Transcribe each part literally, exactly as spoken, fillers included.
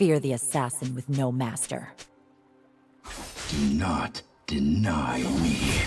Fear the assassin with no master. Do not deny me.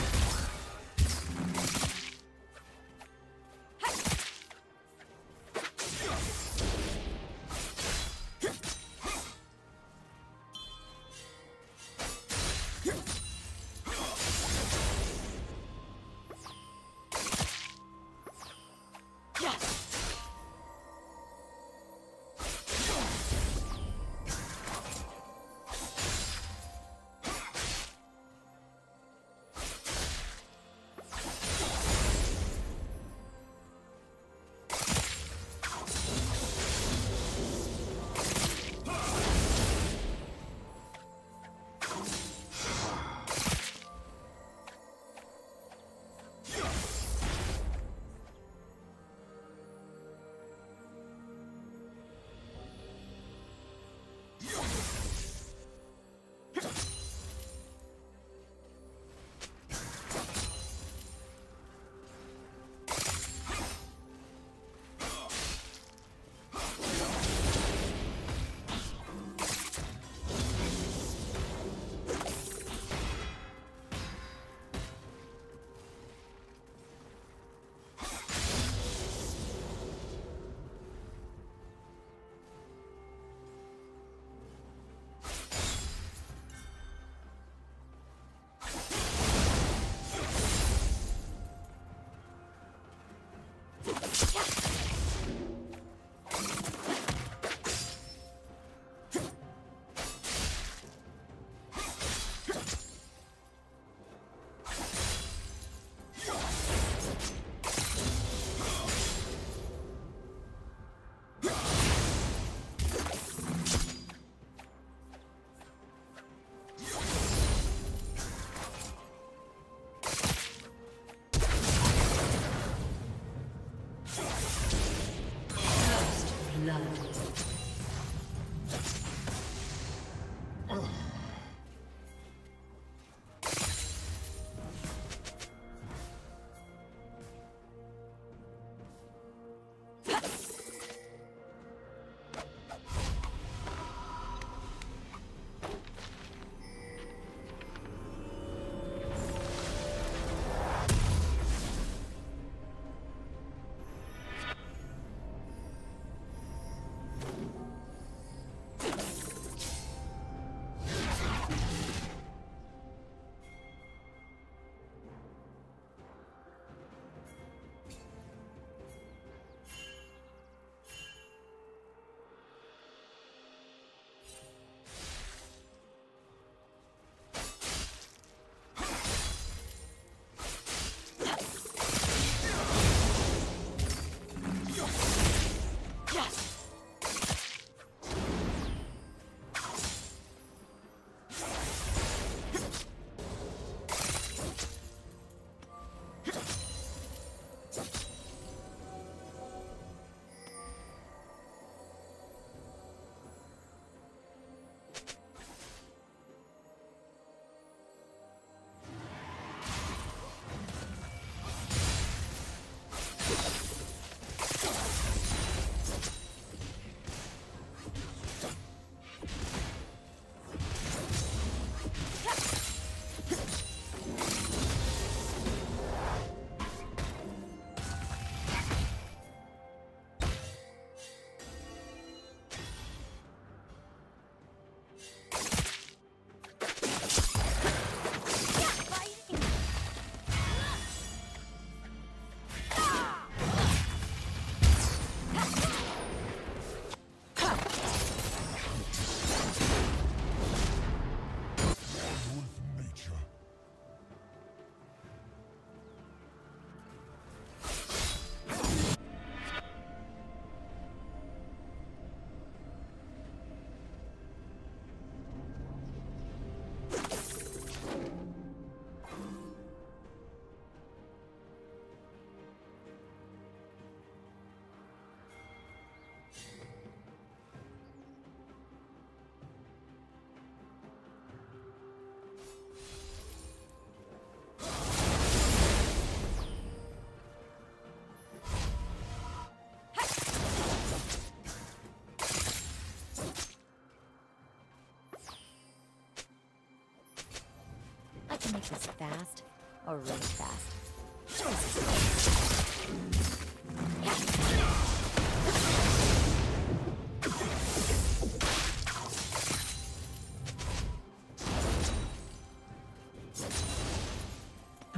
to make this fast or really fast.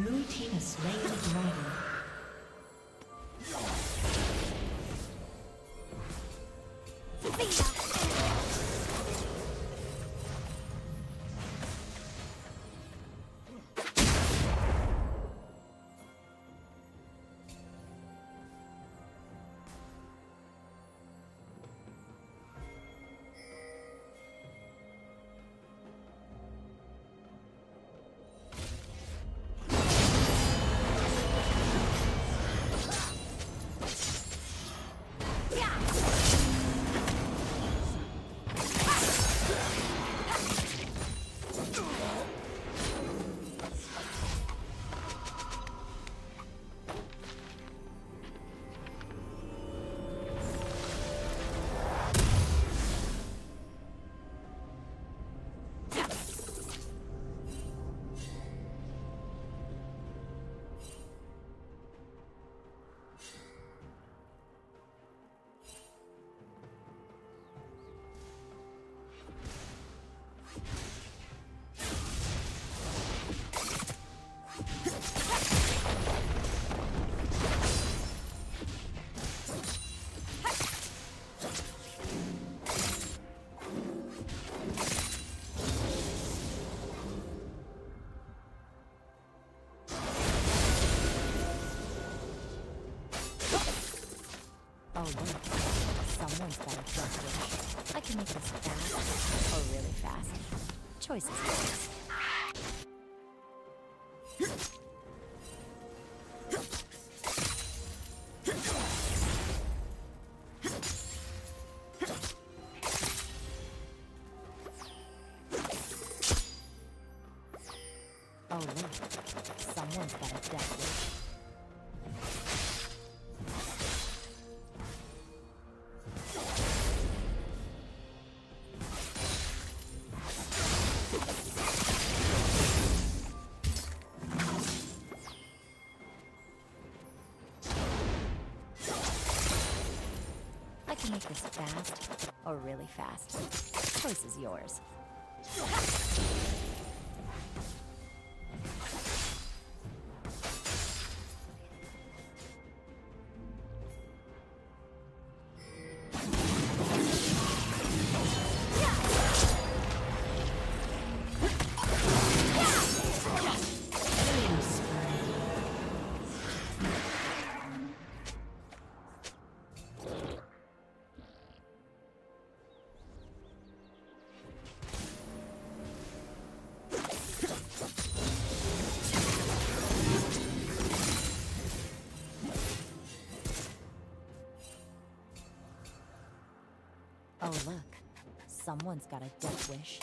Blue team has slain the dragon. Someone's got a trust. I can make this fast or really fast. Choice is yours. Oh, look. Someone's got a death wish.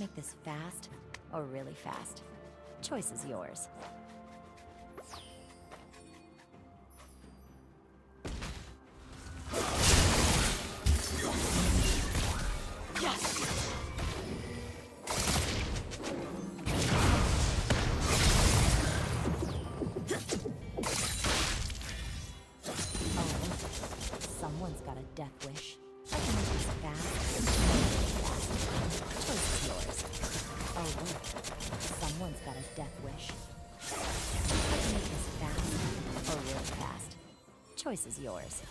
Make this fast or really fast. The choice is yours. Oh, look. Someone's got a death wish. I can make this fast or really fast. Choice is yours. Choice is yours.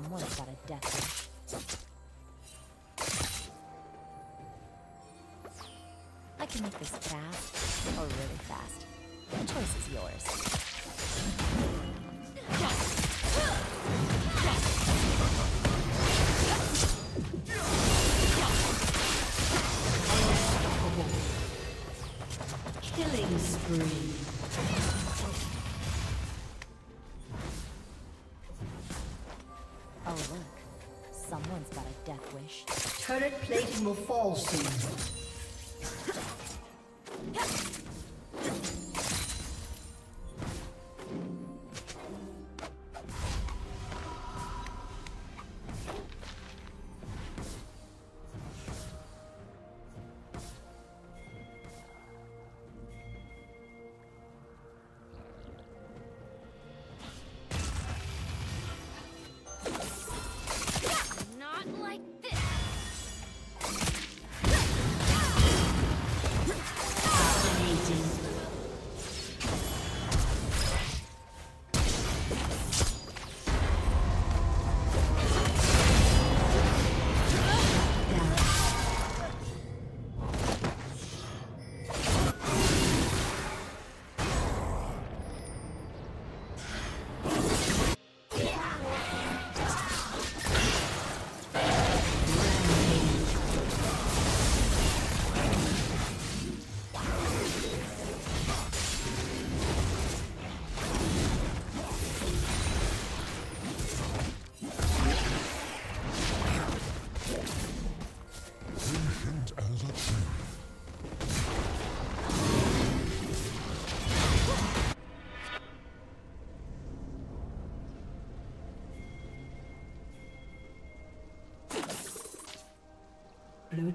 Someone's got a death wish. I can make this fast or really fast. The choice is yours. Killing spree. Someone's got a death wish. Turret plating will fall soon. Blue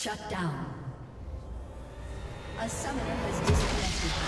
Shut down. A summoner has disconnected.